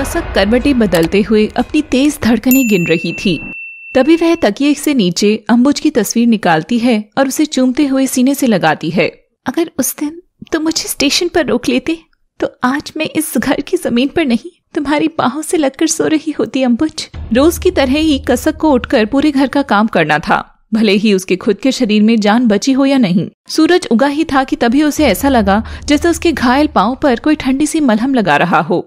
उसका सा करवटें बदलते हुए अपनी तेज धड़कनें गिन रही थी। तभी वह तकिए से नीचे अंबुज की तस्वीर निकालती है और उसे चूमते हुए सीने से लगाती है। अगर उस दिन तुम मुझे स्टेशन पर रोक लेते तो आज मैं इस घर की जमीन पर नहीं तुम्हारी बाहों से लगकर सो रही होती। अंबुज रोज की तरह ही कसक को उठकर पूरे घर का काम करना था, भले ही उसके खुद के शरीर में जान बची हो या नहीं। सूरज उगा ही था कि तभी उसे ऐसा लगा जैसे उसके घायल पांव पर कोई ठंडी सी मलहम लगा रहा हो।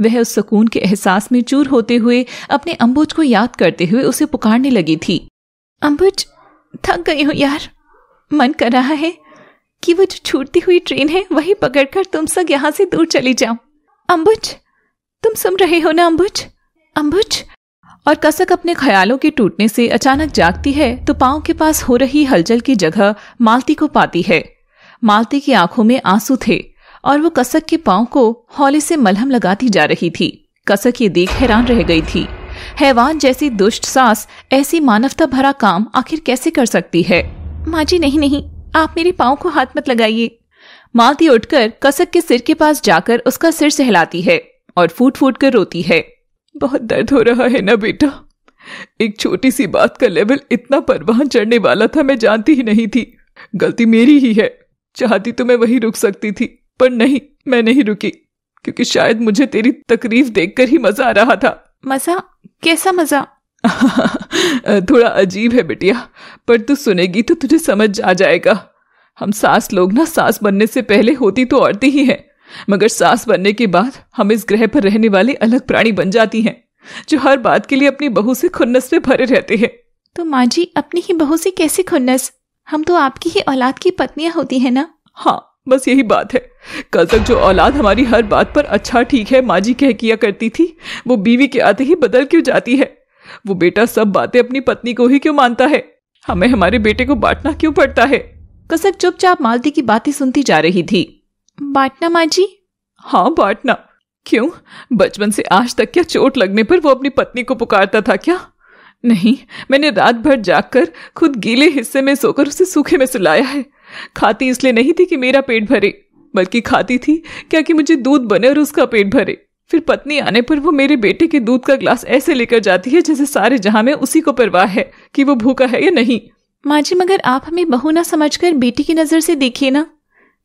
वह उस सुकून के एहसास में चूर होते हुए अपने अंबुज को याद करते हुए उसे पुकारने लगी थी। अंबुज, थक गई हो यार, मन कर रहा है कि वो जो छूटती हुई ट्रेन है वही पकड़कर तुम सब यहाँ से दूर चली जाओ। अंबुज, तुम सुन रहे हो ना अंबुज? अंबुज। और कसक अपने ख्यालों के टूटने से अचानक जागती है तो पांव के पास हो रही हलचल की जगह मालती को पाती है। मालती की आंखों में आंसू थे और वो कसक के पांव को हौले से मलहम लगाती जा रही थी। कसक ये देख हैरान रह गई थी। हैवान जैसी दुष्ट सास ऐसी मानवता भरा काम आखिर कैसे कर सकती है? माँ जी, नहीं नहीं, आप मेरे पांव को हाथ मत लगाइए। मालती उठकर कसक के सिर के पास जाकर उसका सिर सहलाती है और फूट फूट कर रोती है। बहुत दर्द हो रहा है ना बेटा? एक छोटी सी बात का लेवल इतना परवान चढ़ने वाला था, मैं जानती ही नहीं थी। गलती मेरी ही है, चाहती तो मैं वहीं रुक सकती थी, पर नहीं, मैं नहीं रुकी, क्योंकि शायद मुझे तेरी तकलीफ देखकर ही मजा आ रहा था। मजा? कैसा मजा? थोड़ा अजीब है बेटिया, पर तू सुनेगी तो तुझे समझ आ जाएगा। हम सास लोग ना सास बनने से पहले होती तो औरतें ही हैं, मगर सास बनने के बाद हम इस ग्रह पर रहने वाले अलग प्राणी बन जाती हैं, जो हर बात के लिए अपनी बहू से खुन्नस में भरे रहते हैं। तो माँ जी, अपनी ही बहू से कैसे खुन्नस? हम तो आपकी ही औलाद की पत्नियां होती हैं ना। हाँ, बस यही बात है। कल तक जो औलाद हमारी हर बात पर अच्छा ठीक है माँ जी कह किया करती थी, वो बीवी के आते ही बदल क्यों जाती है? वो बेटा सब बातें अपनी पत्नी को ही क्यों मानता है? हमें हमारे बेटे को बांटना क्यों पड़ता है? कसक चुपचाप मालती की बातें सुनती जा रही थी। बांटना माँ जी? हाँ, बांटना। क्यों? बचपन से आज तक क्या चोट लगने पर वो अपनी पत्नी को पुकारता था क्या? नहीं, मैंने रात भर जागकर खुद गीले हिस्से में सोकर उसे सूखे में सुलाया है। खाती इसलिए नहीं थी कि मेरा पेट भरे, बल्कि खाती थी क्या कि मुझे दूध बने और उसका पेट भरे। फिर पत्नी आने पर वो मेरे बेटे के दूध का ग्लास ऐसे लेकर जाती है जैसे सारे जहां में उसी को परवाह है कि वो भूखा है या नहीं। माँ जी, मगर आप हमें बहू ना समझकर बेटी की नजर से देखिए ना,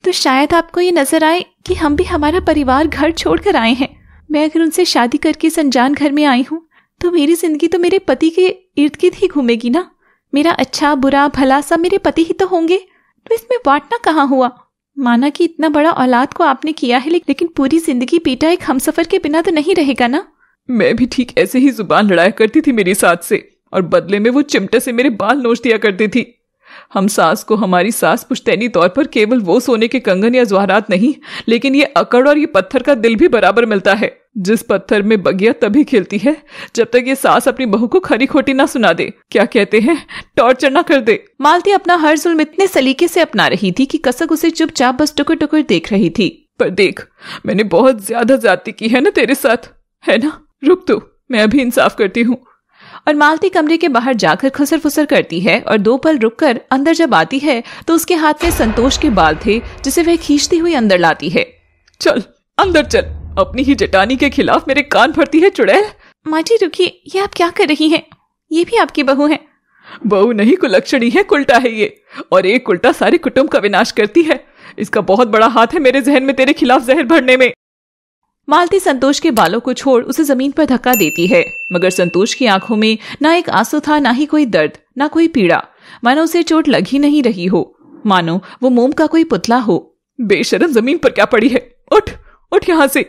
तो शायद आपको ये नजर आए कि हम भी हमारा परिवार घर छोड़कर आए हैं। मैं अगर उनसे शादी करके इस अनजान घर में आई हूँ तो मेरी जिंदगी तो मेरे पति के इर्द गिर्द ही घूमेगी ना। मेरा अच्छा बुरा भला सब मेरे पति ही तो होंगे, तो इसमें बांटना कहाँ हुआ? माना कि इतना बड़ा औलाद को आपने किया है, लेकिन पूरी जिंदगी बेटा एक हमसफर के बिना तो नहीं रहेगा ना। मैं भी ठीक ऐसे ही जुबान लड़ाया करती थी मेरी सास से, और बदले में वो चिमटे से मेरे बाल नोच दिया करती थी। हम सास को हमारी सास पुश्तैनी तौर पर केवल वो सोने के कंगन या जवाहरात नहीं, लेकिन ये अकड़ और ये पत्थर का दिल भी बराबर मिलता है, जिस पत्थर में बगिया तभी खिलती है जब तक ये सास अपनी बहू को खरी खोटी ना सुना दे। क्या कहते हैं, टॉर्चर ना कर दे। मालती अपना हर जुल्म इतने सलीके से अपना रही थी कि कसक उसे चुपचाप बस टुकर टुकर देख रही थी। पर देख, मैंने बहुत ज्यादा जाती की है ना तेरे साथ, है ना? रुक तो, मैं अभी इंसाफ करती हूँ। और मालती कमरे के बाहर जाकर खुसर फुसर करती है और दो पल रुककर अंदर जब आती है तो उसके हाथ में संतोष के बाल थे जिसे वह खींचती हुई अंदर लाती है। चल अंदर चल, अपनी ही जटानी के खिलाफ मेरे कान भरती है चुड़ैल। माँ जी रुकिए, ये आप क्या कर रही हैं? ये भी आपकी बहू है? बहू नहीं, कुलक्षणी है, कुलटा है ये, और एक उल्टा सारे कुटुंब का विनाश करती है। इसका बहुत बड़ा हाथ है मेरे जहन में तेरे खिलाफ जहर भरने में। मालती संतोष के बालों को छोड़ उसे जमीन पर धक्का देती है, मगर संतोष की आंखों में ना एक आंसू था, ना ही कोई दर्द, ना कोई पीड़ा, मानो उसे चोट लग ही नहीं रही हो, मानो वो मोम का कोई पुतला हो। बेशरम, जमीन पर क्या पड़ी है? उठ उठ यहाँ से।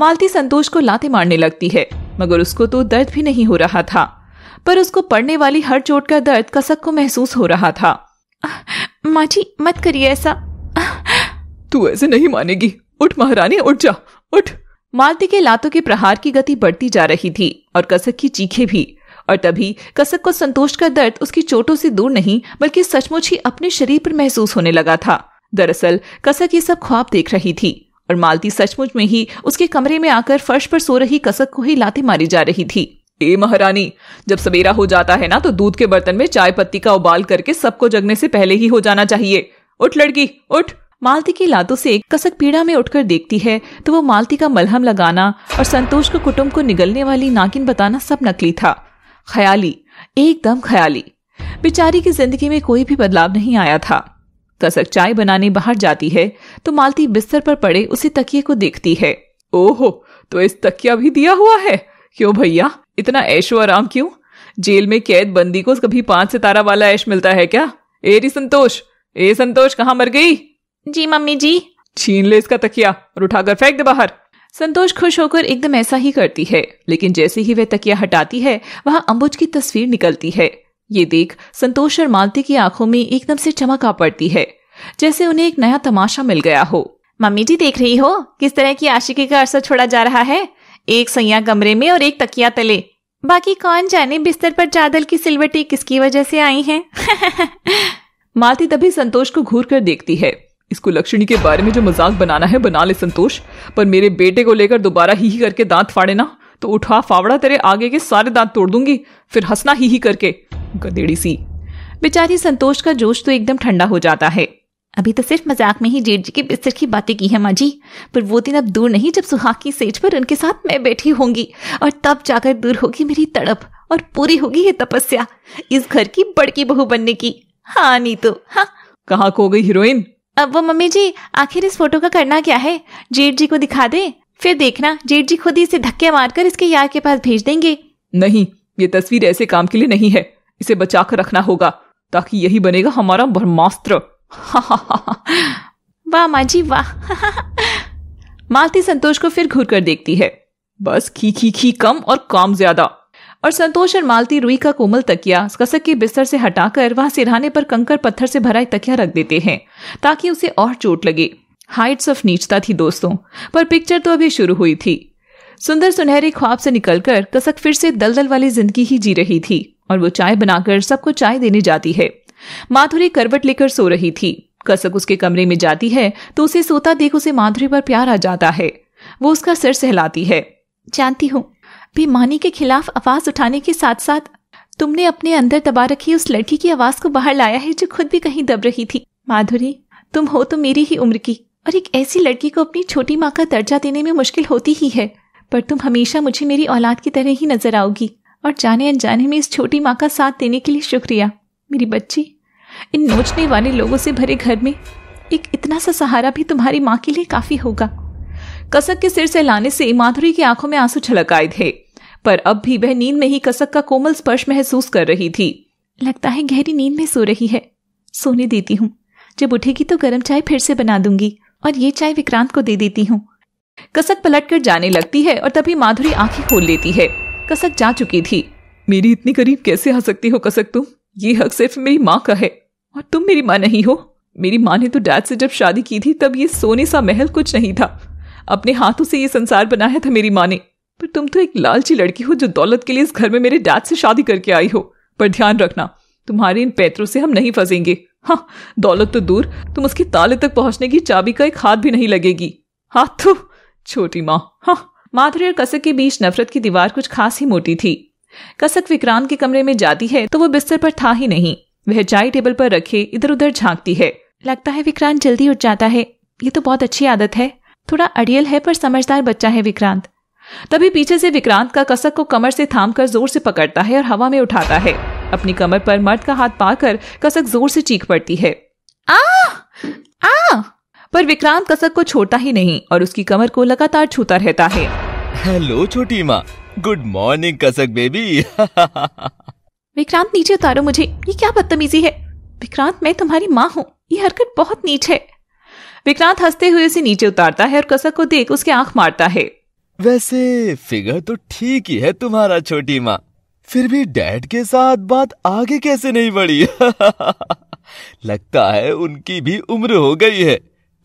मालती संतोष को लाते मारने लगती है, मगर उसको तो दर्द भी नहीं हो रहा था, पर उसको पड़ने वाली हर चोट का दर्द कसक को महसूस हो रहा था। माँ जी मत करिए ऐसा। तू ऐसे नहीं मानेगी, उठ महारानी, उठ जा, उठ। मालती के लातों के प्रहार की गति बढ़ती जा रही थी और कसक की चीखें भी, और तभी कसक को संतोष का दर्द उसकी चोटों से दूर नहीं बल्कि सचमुच ही अपने शरीर पर महसूस होने लगा था। दरअसल कसक ये सब ख्वाब देख रही थी और मालती सचमुच में ही उसके कमरे में आकर फर्श पर सो रही कसक को ही लाते मारी जा रही थी। ए महारानी, जब सवेरा हो जाता है ना तो दूध के बर्तन में चाय पत्ती का उबाल करके सबको जगने से पहले ही हो जाना चाहिए। उठ लड़की उठ। मालती की लातों से कसक पीड़ा में उठकर देखती है तो वो मालती का मलहम लगाना और संतोष को कुटुंब को निगलने वाली नागिन बताना सब नकली था। ख्याली, एकदम ख्याली। बेचारी की जिंदगी में कोई भी बदलाव नहीं आया था। कसक चाय बनाने बाहर जाती है तो मालती बिस्तर पर पड़े उसी तकिए को देखती है। ओहो, तो इस तकिया भी दिया हुआ है। क्यों भैया, इतना ऐशो आराम क्यों? जेल में कैद बंदी को कभी 5 सितारा वाला ऐश मिलता है क्या? ए संतोष, कहाँ मर गई? जी मम्मी जी। छीन ले इसका तकिया और उठाकर फेंक दे बाहर। संतोष खुश होकर एकदम ऐसा ही करती है, लेकिन जैसे ही वह तकिया हटाती है वहां अंबुज की तस्वीर निकलती है। ये देख संतोष और मालती की आंखों में एकदम से चमक आ पड़ती है, जैसे उन्हें एक नया तमाशा मिल गया हो। मम्मी जी, देख रही हो किस तरह की आशिकी का असर छोड़ा जा रहा है। एक सैया कमरे में और एक तकिया तले, बाकी कौन जाने बिस्तर पर चादर की सिलवटें किसकी वजह से आई हैं। मालती तभी संतोष को घूर कर देखती है। इसको लक्ष्मी के बारे में जो मजाक बनाना है बना ले संतोष, पर मेरे बेटे को लेकर दोबारा ही करके दांत फाड़े ना तो उठा फावड़ा तेरे आगे के सारे दांत तोड़ दूंगी, फिर हंसना ही करके, गधेड़ी सी। बेचारी संतोष का जोश तो एकदम ठंडा हो जाता है। अभी तो सिर्फ मजाक में ही जेठ जी के बिस्तर की बातें की है माँ जी, पर वो दिन अब दूर नहीं जब सुहाग की सेज पर उनके साथ मैं बैठी होंगी और तब जाकर दूर होगी मेरी तड़प और पूरी होगी ये तपस्या इस घर की बड़की बहू बनने की। हाँ नहीं तो हाँ। कहाँ खो गई हीरोइन? अब वो मम्मी जी, आखिर इस फोटो का करना क्या है? जेठ जी को दिखा दे, फिर देखना जेठ जी खुद ही इसे धक्के मारकर इसके यार के पास भेज देंगे। नहीं, ये तस्वीर ऐसे काम के लिए नहीं है। इसे बचा कर रखना होगा ताकि यही बनेगा हमारा ब्रह्मास्त्र। वाह माँ जी वाह। मालती संतोष को फिर घूर कर देखती है। बस खी कम और काम ज्यादा। और संतोष और मालती रूई का कोमल तकिया कसक के बिस्तर से हटाकर वहां सिरहाने पर कंकर पत्थर से भरा एक तकिया रख देते हैं ताकि उसे और चोट लगे। हाइट्स ऑफ नीचता थी दोस्तों, पर पिक्चर तो अभी शुरू हुई थी। सुंदर सुनहरे ख्वाब से निकलकर कसक फिर से दलदल वाली जिंदगी ही जी रही थी और वो चाय बनाकर सबको चाय देने जाती है। माधुरी करवट लेकर सो रही थी। कसक उसके कमरे में जाती है तो उसे सोता देख उसे माधुरी पर प्यार आ जाता है। वो उसका सिर सहलाती है। जानती हूँ बेमानी के खिलाफ आवाज उठाने के साथ साथ तुमने अपने अंदर दबा रखी उस लड़की की आवाज को बाहर लाया है जो खुद भी कहीं दब रही थी। माधुरी, तुम हो तो मेरी ही उम्र की और एक ऐसी लड़की को अपनी छोटी माँ का दर्जा देने में मुश्किल होती ही है, पर तुम हमेशा मुझे मेरी औलाद की तरह ही नजर आओगी और जाने अनजाने में इस छोटी माँ का साथ देने के लिए शुक्रिया मेरी बच्ची। इन नोचने वाले लोगों से भरे घर में एक इतना सा सहारा भी तुम्हारी माँ के लिए काफी होगा। कसक के सिर से लाने से माधुरी की आंखों में आंसू छलक आए थे, पर अब भी वह नींद में ही कसक का कोमल स्पर्श महसूस कर रही थी। लगता है गहरी नींद में सो रही है, सोने देती हूँ। जब उठेगी तो गर्म चाय फिर से बना दूंगी और ये चाय विक्रांत को दे देती हूँ। कसक पलट कर जाने लगती है और तभी माधुरी आंखें खोल लेती है। कसक जा चुकी थी। मेरी इतनी करीब कैसे आ सकती हो कसक तुम? ये हक सिर्फ मेरी माँ का है और तुम मेरी माँ नहीं हो। मेरी माँ ने तो डैड से जब शादी की थी तब ये सोने सा महल कुछ नहीं था। अपने हाथों से ये संसार बनाया था मेरी माँ ने, पर तुम तो एक लालची लड़की हो जो दौलत के लिए इस घर में मेरे डैड से शादी करके आई हो। पर ध्यान रखना, तुम्हारे इन पैतरों से हम नहीं फंसेंगे। हाँ, दौलत तो दूर, तुम उसके ताले तक पहुंचने की चाबी का एक हाथ भी नहीं लगेगी। हाँ तो छोटी माँ। हाँ। माधुरी और कसक के बीच नफरत की दीवार कुछ खास ही मोटी थी। कसक विक्रांत के कमरे में जाती है तो वो बिस्तर पर था ही नहीं। वह चाय टेबल पर रखे इधर उधर झांकती है। लगता है विक्रांत जल्दी उठ जाता है, ये तो बहुत अच्छी आदत है। थोड़ा अड़ियल है पर समझदार बच्चा है विक्रांत। तभी पीछे से विक्रांत का कसक को कमर से थामकर जोर से पकड़ता है और हवा में उठाता है। अपनी कमर पर मर्द का हाथ पाकर कसक जोर से चीख पड़ती है। आ! आ! पर विक्रांत कसक को छोड़ता ही नहीं और उसकी कमर को लगातार छूता रहता है। हेलो छोटी माँ, गुड मॉर्निंग कसक बेबी। विक्रांत नीचे उतारो मुझे, ये क्या बदतमीजी है। विक्रांत, मैं तुम्हारी माँ हूँ, ये हरकत बहुत नीच है। विक्रांत हंसते हुए उसे नीचे उतारता है और कसक को देख उसके आंख मारता है। वैसे फिगर तो ठीक ही है तुम्हारा छोटी माँ, फिर भी डैड के साथ बात आगे कैसे नहीं बढ़ी। लगता है उनकी भी उम्र हो गई है,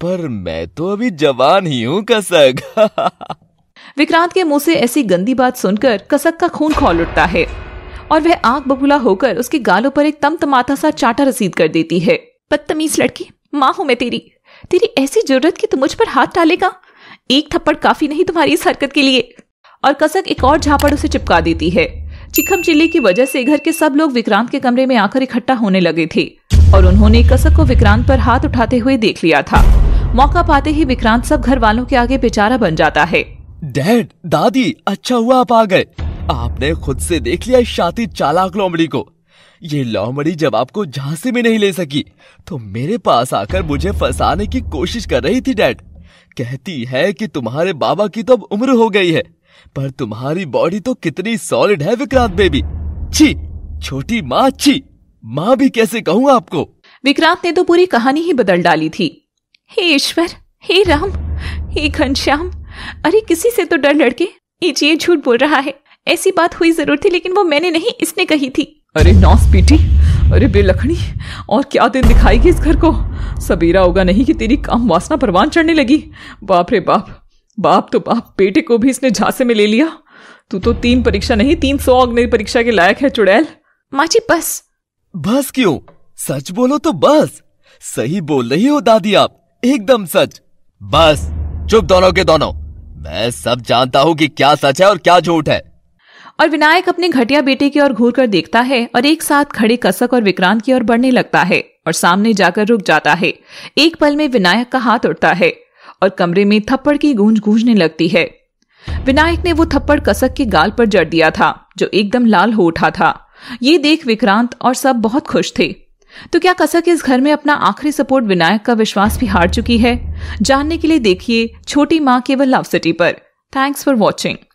पर मैं तो अभी जवान ही हूँ कसक। विक्रांत के मुंह से ऐसी गंदी बात सुनकर कसक का खून खौल उठता है और वह आग बबूला होकर उसके गालों पर एक तमतमाता सा चाटा रसीद कर देती है। बदतमीज लड़की, माँ हूँ मैं तेरी ऐसी जरूरत कि तुम मुझ पर हाथ डालेगा? एक थप्पड़ काफी नहीं तुम्हारी इस हरकत के लिए। और कसक एक और झापड़ उसे चिपका देती है। चिखम चिल्ली की वजह से घर के सब लोग विक्रांत के कमरे में आकर इकट्ठा होने लगे थे और उन्होंने कसक को विक्रांत पर हाथ उठाते हुए देख लिया था। मौका पाते ही विक्रांत सब घर वालों के आगे बेचारा बन जाता है। डैड, दादी, अच्छा हुआ आप आ गए। आपने खुद से देख लिया शातिर चालाक लोमड़ी को। ये लोमड़ी जब आपको झांसे में नहीं ले सकी तो मेरे पास आकर मुझे फंसाने की कोशिश कर रही थी। डैड कहती है कि तुम्हारे बाबा की तो अब उम्र हो गई है, पर तुम्हारी बॉडी तो कितनी सॉलिड है विक्रांत बेबी। छी, छोटी माँ, छी, माँ भी कैसे कहूँ आपको। विक्रांत ने तो पूरी कहानी ही बदल डाली थी। हे ईश्वर, हे राम, हे घनश्याम, अरे किसी से तो डर लड़के। ये झूठ बोल रहा है, ऐसी बात हुई जरूर थी, लेकिन वो मैंने नहीं, इसने कही थी। अरे नौस पीटी, अरे बेलखनी, और क्या दिन दिखाएगी इस घर को। सबेरा होगा नहीं कि तेरी काम वासना परवान चढ़ने लगी। बाप रे बाप, बाप तो बाप, बेटे को भी इसने झांसे में ले लिया। तू तो 3 परीक्षा नहीं 300 अग्नि परीक्षा के लायक है चुड़ैल। माँ जी बस। बस क्यों, सच बोलो तो बस। सही बोल रही हो दादी आप, एकदम सच। बस चुप दोनों के दोनों, मैं सब जानता हूँ कि क्या सच है और क्या झूठ है। और विनायक अपने घटिया बेटे की ओर घूरकर देखता है और एक साथ खड़े कसक और विक्रांत की ओर बढ़ने लगता है और सामने जाकर रुक जाता है। एक पल में विनायक का हाथ उठता है और कमरे में थप्पड़ की गूंज गूंजने लगती है। विनायक ने वो थप्पड़ कसक के गाल पर जड़ दिया था जो एकदम लाल हो उठा था। ये देख विक्रांत और सब बहुत खुश थे। तो क्या कसक इस घर में अपना आखिरी सपोर्ट विनायक का विश्वास भी हार चुकी है? जानने के लिए देखिए छोटी माँ केवल लव सिटी पर। Thanks for watching.